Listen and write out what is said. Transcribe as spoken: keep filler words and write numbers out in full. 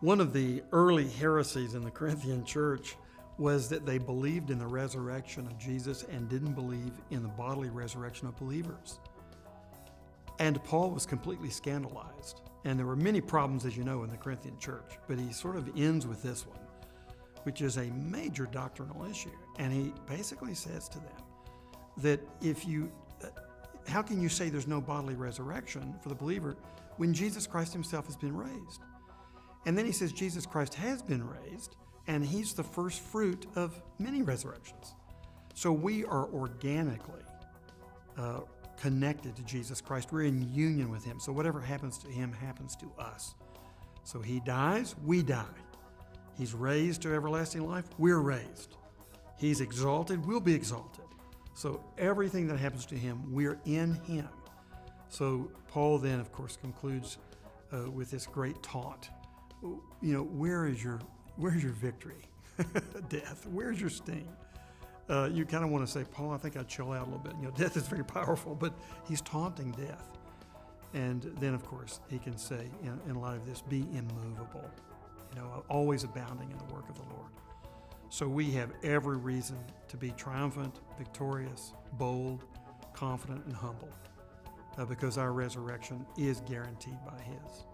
One of the early heresies in the Corinthian church was that they believed in the resurrection of Jesus and didn't believe in the bodily resurrection of believers. And Paul was completely scandalized. And there were many problems, as you know, in the Corinthian church, but he sort of ends with this one, which is a major doctrinal issue. And he basically says to them that if you, uh, how can you say there's no bodily resurrection for the believer when Jesus Christ himself has been raised? And then he says Jesus Christ has been raised, and he's the first fruit of many resurrections. So we are organically uh, connected to Jesus Christ. We're in union with him. So whatever happens to him happens to us. So he dies, we die. He's raised to everlasting life, we're raised. He's exalted, we'll be exalted. So everything that happens to him, we're in him. So Paul then, of course, concludes uh, with this great taunt. You know, where is your, where's your victory? Death, where's your sting? Uh, you kind of want to say, Paul, I think I'd chill out a little bit. You know, death is very powerful, but he's taunting death. And then, of course, he can say, in, in light of this, be immovable. You know, always abounding in the work of the Lord. So we have every reason to be triumphant, victorious, bold, confident, and humble, uh, because our resurrection is guaranteed by his.